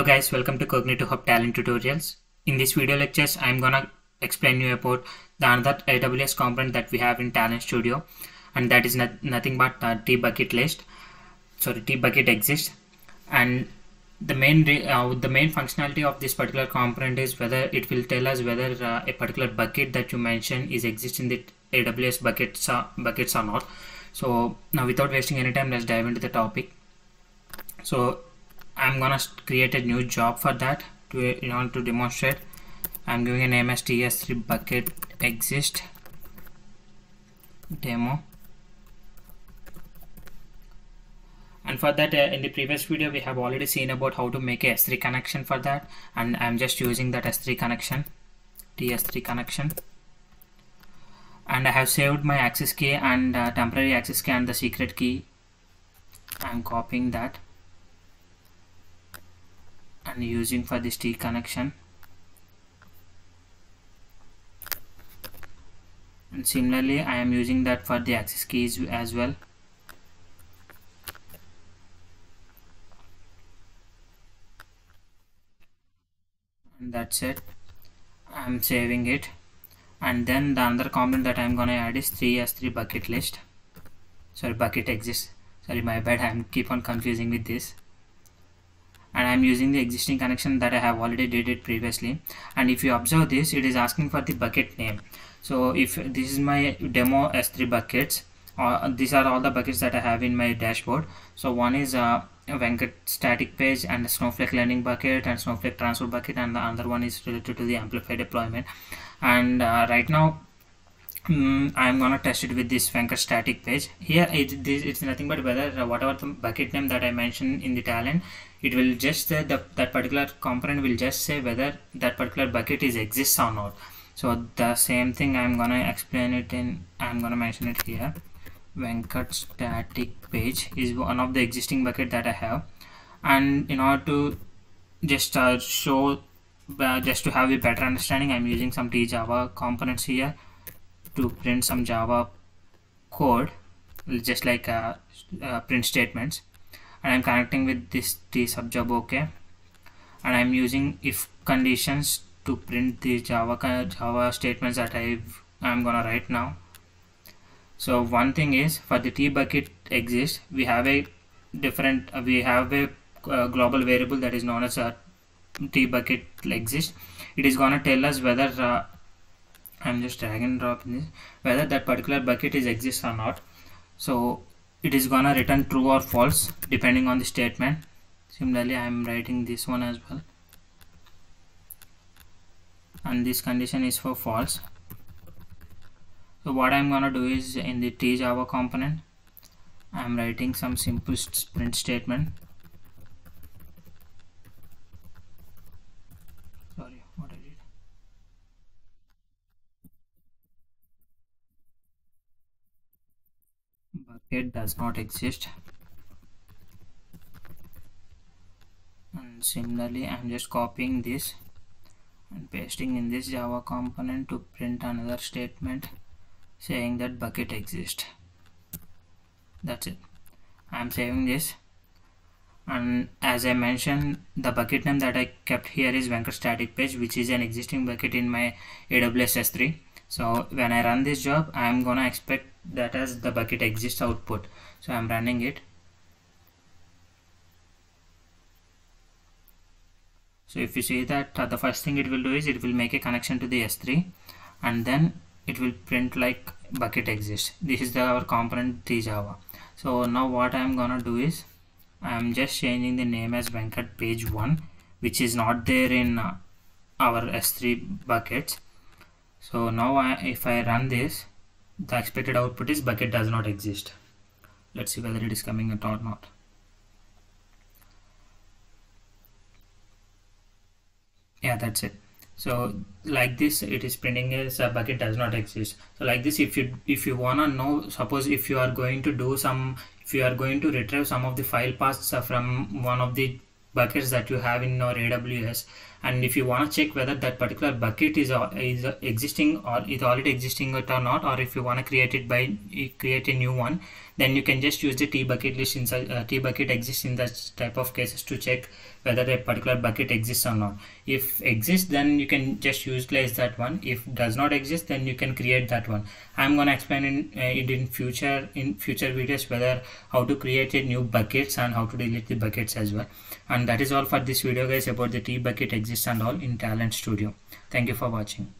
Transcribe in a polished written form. Hello guys, welcome to Cognitive Hub Talent tutorials. In this video lectures, I'm gonna explain you about the another AWS component that we have in Talend Studio, and that is nothing but tBucketList. Sorry, tBucketExist. And the main functionality of this particular component is whether it will tell us whether a particular bucket that you mention is exist in the AWS buckets or not. So now, without wasting any time, let's dive into the topic. So I'm gonna create a new job for that in order to demonstrate. I'm giving a name as tS3BucketExist demo. And for that, in the previous video, we have already seen about how to make a S3 connection for that, and I'm just using that S3 connection, tS3 connection. And I have saved my access key and temporary access key and the secret key. I'm copying that and using for this T connection, and similarly I am using that for the access keys as well. And that's it, I'm saving it. And then the another component that I'm gonna add is tS3BucketList. Sorry, BucketExist. Sorry, my bad, I keep on confusing with this. And I'm using the existing connection that I have already did it previously. And if you observe this, it is asking for the bucket name. So if this is my demo S3 buckets, these are all the buckets that I have in my dashboard. So one is Venkat static page and snowflake landing bucket and snowflake transfer bucket, and the other one is related to the Amplify deployment. And right now I'm gonna test it with this Venkat static page. Here it's nothing but whether whatever the bucket name that I mentioned in the Talend, it will just say that particular component will just say whether that particular bucket exists or not. So the same thing I'm gonna explain it in, I'm gonna mention it here. Venkat static page is one of the existing bucket that I have, and in order to just just to have a better understanding, I'm using some tJava components here to print some Java code, just like print statements. And I'm connecting with this T subjob OK, and I'm using if conditions to print the Java statements that I'm gonna write now. So one thing is, for the tBucketExist, we have a global variable that is known as a tBucketExist. It is gonna tell us whether I'm just drag and drop in this, whether that particular bucket exists or not. So it is gonna return true or false depending on the statement. Similarly, I'm writing this one as well, and this condition is for false. So what I'm gonna do is, in the tJava component, I'm writing some simple print statement. Bucket does not exist. And similarly, I'm just copying this and pasting in this Java component to print another statement saying that bucket exists. That's it. I'm saving this, and as I mentioned, the bucket name that I kept here is Venkat static page, which is an existing bucket in my AWS S3. So when I run this job, I'm gonna expect that as the bucket exists output. So I'm running it. So if you see that the first thing it will do is it will make a connection to the S3, and then it will print like bucket exists. This is our component tJava. So now what I'm gonna do is, I'm just changing the name as Venkat page 1, which is not there in our S3 buckets. So now if I run this, the expected output is bucket does not exist. Let's see whether it is coming out or not. Yeah, that's it. So like this, it is printing as a bucket does not exist. So like this, if you wanna know, suppose if you are going to retrieve some of the file paths from one of the buckets that you have in your AWS, And if you want to check whether that particular bucket is existing or is already existing it or not, or if you want to create a new one, then you can just use the tBucketList inside tBucketExist in that type of cases to check whether a particular bucket exists or not. If exists, then you can just utilize that one. If does not exist, then you can create that one. I'm going to explain it in future videos whether how to create a new buckets and how to delete the buckets as well. And that is all for this video guys about the tBucketExist and all in Talend Studio. Thank you for watching.